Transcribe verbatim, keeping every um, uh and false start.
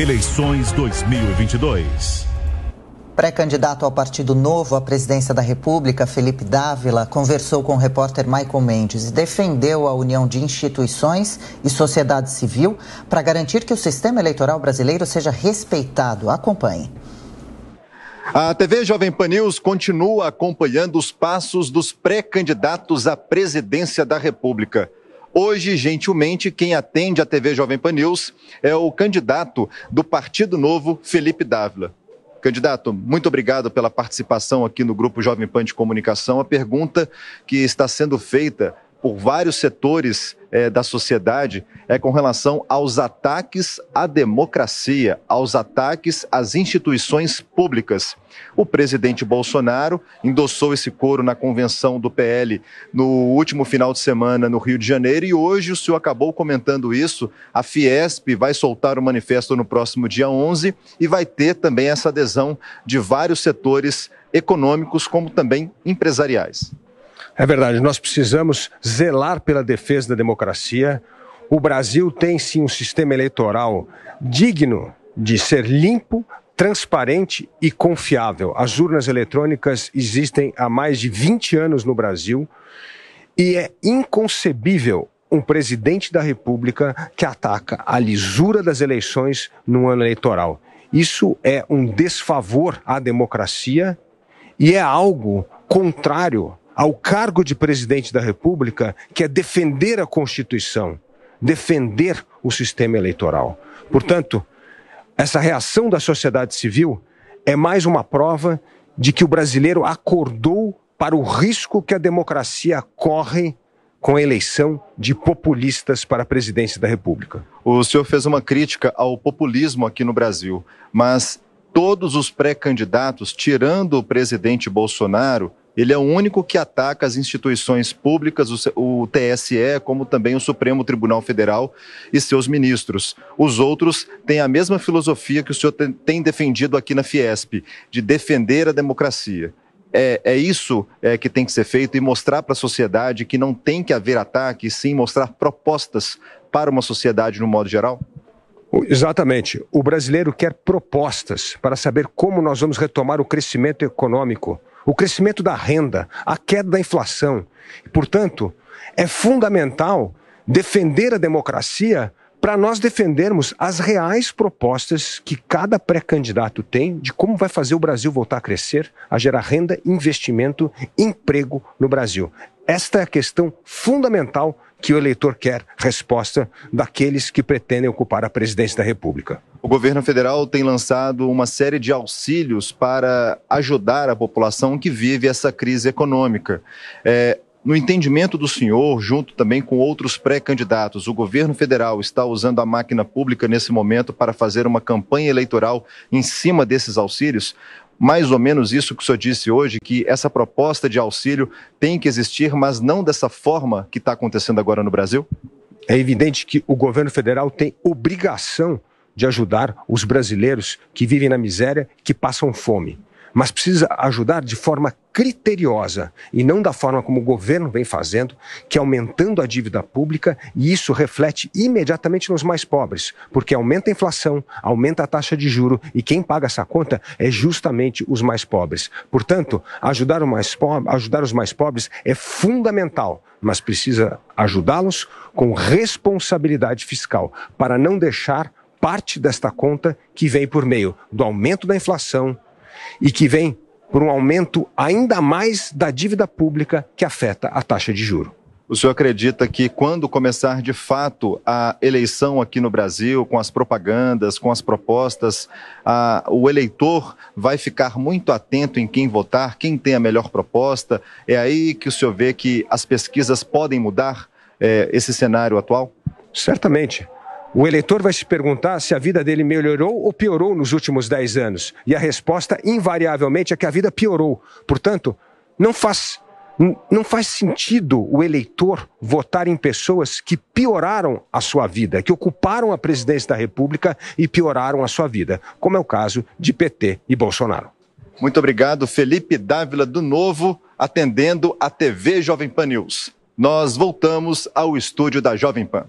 Eleições dois mil e vinte e dois. Pré-candidato ao Partido Novo à presidência da República, Felipe D'Ávila, conversou com o repórter Michael Mendes e defendeu a união de instituições e sociedade civil para garantir que o sistema eleitoral brasileiro seja respeitado. Acompanhe. A T V Jovem Pan News continua acompanhando os passos dos pré-candidatos à presidência da República. Hoje, gentilmente, quem atende a T V Jovem Pan News é o candidato do Partido Novo, Felipe D'Ávila. Candidato, muito obrigado pela participação aqui no Grupo Jovem Pan de Comunicação. A pergunta que está sendo feita por vários setores eh, da sociedade é com relação aos ataques à democracia, aos ataques às instituições públicas. O presidente Bolsonaro endossou esse coro na convenção do P L no último final de semana no Rio de Janeiro e hoje o senhor acabou comentando isso. A Fiesp vai soltar o manifesto no próximo dia onze e vai ter também essa adesão de vários setores econômicos como também empresariais. É verdade, nós precisamos zelar pela defesa da democracia. O Brasil tem sim um sistema eleitoral digno de ser limpo, transparente e confiável. As urnas eletrônicas existem há mais de vinte anos no Brasil e é inconcebível um presidente da República que ataca a lisura das eleições no ano eleitoral. Isso é um desfavor à democracia e é algo contrário ao cargo de presidente da República, que é defender a Constituição, defender o sistema eleitoral. Portanto, essa reação da sociedade civil é mais uma prova de que o brasileiro acordou para o risco que a democracia corre com a eleição de populistas para a presidência da República. O senhor fez uma crítica ao populismo aqui no Brasil, mas todos os pré-candidatos, tirando o presidente Bolsonaro, ele é o único que ataca as instituições públicas, o T S E, como também o Supremo Tribunal Federal e seus ministros. Os outros têm a mesma filosofia que o senhor tem defendido aqui na Fiesp, de defender a democracia. É, é isso é, que tem que ser feito e mostrar para a sociedade que não tem que haver ataque, e sim mostrar propostas para uma sociedade no modo geral? Exatamente. O brasileiro quer propostas para saber como nós vamos retomar o crescimento econômico, o crescimento da renda, a queda da inflação. Portanto, é fundamental defender a democracia para nós defendermos as reais propostas que cada pré-candidato tem de como vai fazer o Brasil voltar a crescer, a gerar renda, investimento, emprego no Brasil. Esta é a questão fundamental que o eleitor quer resposta daqueles que pretendem ocupar a presidência da República. O governo federal tem lançado uma série de auxílios para ajudar a população que vive essa crise econômica. É, no entendimento do senhor, junto também com outros pré-candidatos, o governo federal está usando a máquina pública nesse momento para fazer uma campanha eleitoral em cima desses auxílios? Mais ou menos isso que o senhor disse hoje, que essa proposta de auxílio tem que existir, mas não dessa forma que está acontecendo agora no Brasil? É evidente que o governo federal tem obrigação de ajudar os brasileiros que vivem na miséria, que passam fome. Mas precisa ajudar de forma criteriosa e não da forma como o governo vem fazendo, que é aumentando a dívida pública, e isso reflete imediatamente nos mais pobres, porque aumenta a inflação, aumenta a taxa de juro e quem paga essa conta é justamente os mais pobres. Portanto, ajudar, o mais po- ajudar os mais pobres é fundamental, mas precisa ajudá-los com responsabilidade fiscal para não deixar parte desta conta que vem por meio do aumento da inflação, e que vem por um aumento ainda mais da dívida pública que afeta a taxa de juros. O senhor acredita que quando começar de fato a eleição aqui no Brasil, com as propagandas, com as propostas, a, o eleitor vai ficar muito atento em quem votar, quem tem a melhor proposta? É aí que o senhor vê que as pesquisas podem mudar é, esse cenário atual? Certamente. O eleitor vai se perguntar se a vida dele melhorou ou piorou nos últimos dez anos. E a resposta, invariavelmente, é que a vida piorou. Portanto, não faz, não faz sentido o eleitor votar em pessoas que pioraram a sua vida, que ocuparam a presidência da República e pioraram a sua vida, como é o caso de P T e Bolsonaro. Muito obrigado, Felipe D'Ávila, do Novo, atendendo a T V Jovem Pan News. Nós voltamos ao estúdio da Jovem Pan.